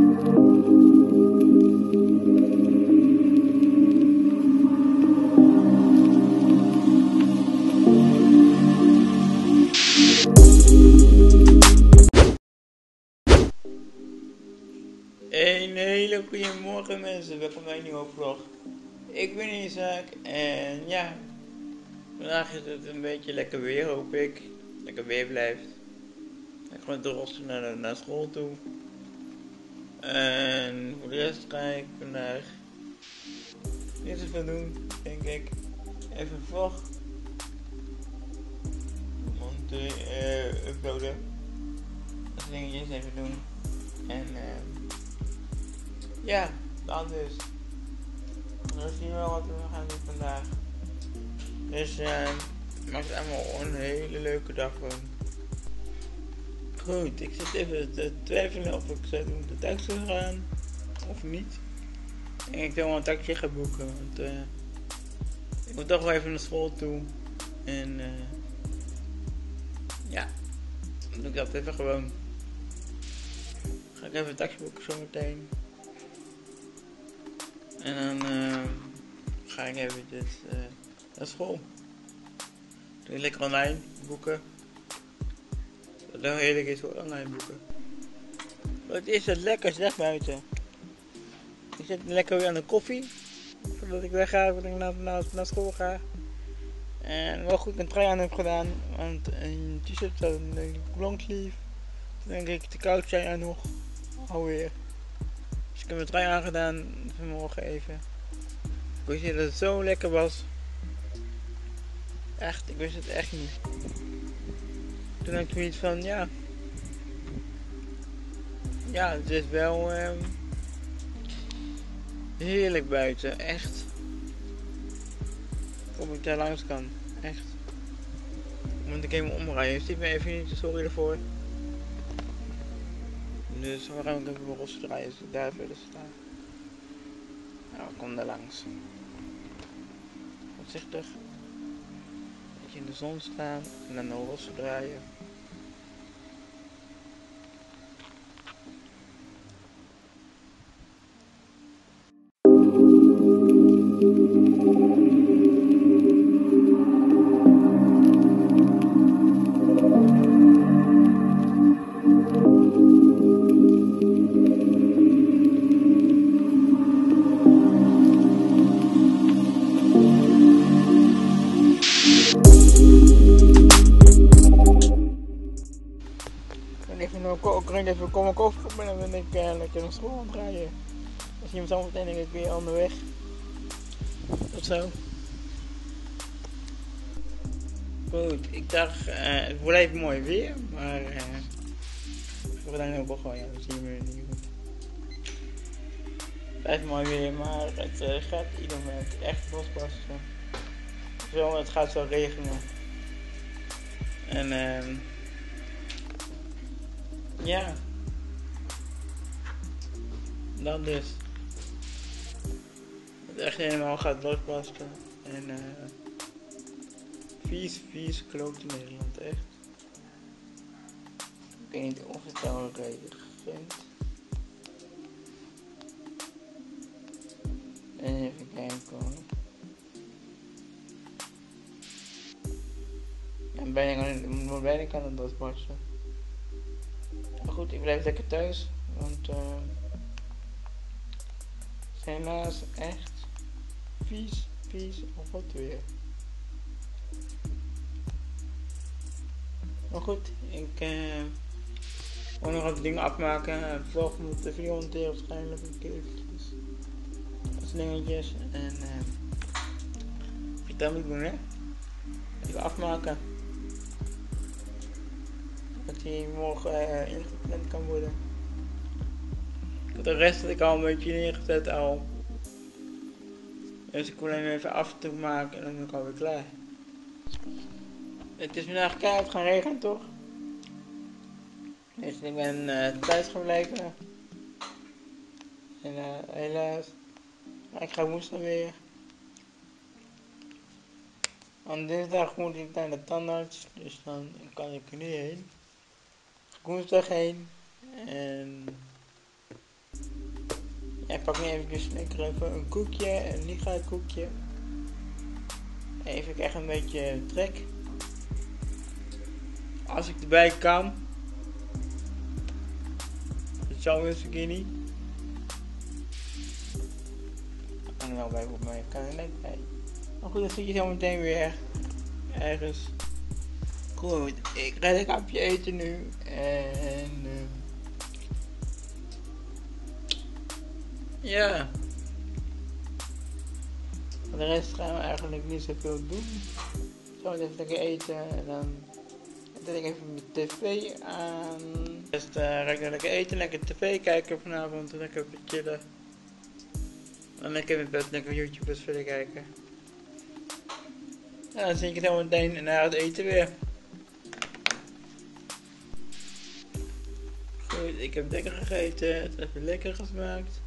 Een hele goede morgen mensen, welkom bij een nieuwe vlog. Ik ben Izaak en ja, vandaag is het een beetje lekker weer, hoop ik. Lekker weer blijft. Ik ga met de rossen naar school toe. En voor de rest ga ik vandaag niets van doen, denk ik. Even een vlog uploaden. Dat dingetjes even doen. En ja, dan dus. We zien wel wat we gaan doen vandaag. Dus maak het allemaal een hele leuke dag van. Goed, ik zit even te twijfelen of ik zou doen de taxi gaan of niet. En ik wil wel een taxi gaan boeken, want ik moet toch wel even naar school toe. En ja, dan doe ik dat even gewoon. Ga ik even een taxi boeken zometeen. En dan ga ik even naar school. Doe ik lekker online boeken. Dat heel eerlijk is voor online boeken. Wat is het lekker slecht buiten. Ik zit lekker weer aan de koffie. Voordat ik weg ga, voordat ik naar school ga. En wel goed een trui aan heb gedaan. Want een t-shirt staat een long sleeve. Toen denk ik te koud zijn er nog. Alweer. Dus ik heb mijn trui aangedaan vanmorgen even. Ik wist niet dat het zo lekker was. Echt, ik wist het echt niet. Toen had ik zoiets van, ja. Ja, het is wel heerlijk buiten, echt. Kom ik daar langs kan, echt. Moet ik even omrijden, dus ik ben even niet, sorry daarvoor. Dus we gaan ook even mijn rossen draaien, dus ik daar verder sta. Nou, kom daar langs. Voorzichtig. Een beetje in de zon staan en dan mijn rossen draaien. Even kom ik op en dan ben ik lekker naar school aan het rijden. Dan zie je me zo meteen denk ik weer onderweg. Tot zo. Goed, ik dacht, het wordt even mooi weer, maar we gaan heel begonnen, ja, dat zien we niet goed. Het blijft mooi weer, maar het gaat ieder moment echt losbarsten. Zo, het gaat zo regenen. En ja, dan dus. Het echt helemaal gaat losbarsten. En vies kloot in Nederland, echt. Ik weet niet of het nou redelijk vindt. En even kijken. En bijna kan het losbarsten. Goed, ik blijf lekker thuis, want het is helaas echt vies op het weer. Maar goed, ik wil nog wat dingen afmaken. Ik vlog moet de video monteren waarschijnlijk een keer eventjes. Dat dingetjes en dat moet ik doen hè. Even afmaken. Dat die morgen ingepland kan worden. De rest had ik al een beetje neergezet al. Dus ik wil hem even af en toe maken en dan ben ik alweer klaar. Het is vandaag keihard gaan regenen toch? Dus ik ben thuis gebleven. En helaas. Maar ik ga woensdag weer. Aan dinsdag moet ik naar de tandarts, dus dan kan ik er niet heen. Woensdag heen en Ik pak nu even lekker even een koekje, een liga koekje. Even echt een beetje trek. Als ik erbij kan. Dat zal eens een keer niet. En wel bij op mij kan er net bij. Maar goed, dan zit je zo meteen weer ergens. Goed, ik ga een hapje eten nu. En ja. De rest gaan we eigenlijk niet zoveel doen. Zo, even lekker eten en dan zet ik even mijn tv aan. Eerst ga ik lekker eten, lekker tv kijken vanavond, lekker chillen. Dan lekker in mijn bed, lekker YouTubers verder kijken. En dan zie ik het helemaal meteen en na het eten weer. Goed, ik heb lekker gegeten, het heeft lekker gesmaakt.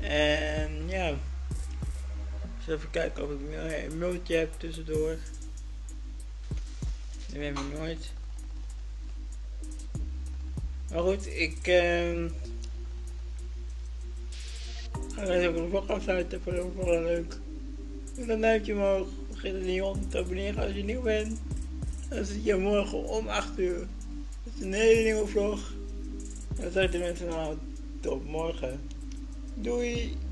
En ja. Even kijken of ik een mailtje heb tussendoor. Dat weet ik nooit. Maar goed, ik ga deze ook een vlog afsluiten. Vond het wel leuk. Doe een duimpje omhoog. Vergeet het niet om te abonneren als je nieuw bent. Dan zie je morgen om 8 uur. Dat is een hele nieuwe vlog. En dan zeg ik de mensen nou tot morgen. Doei!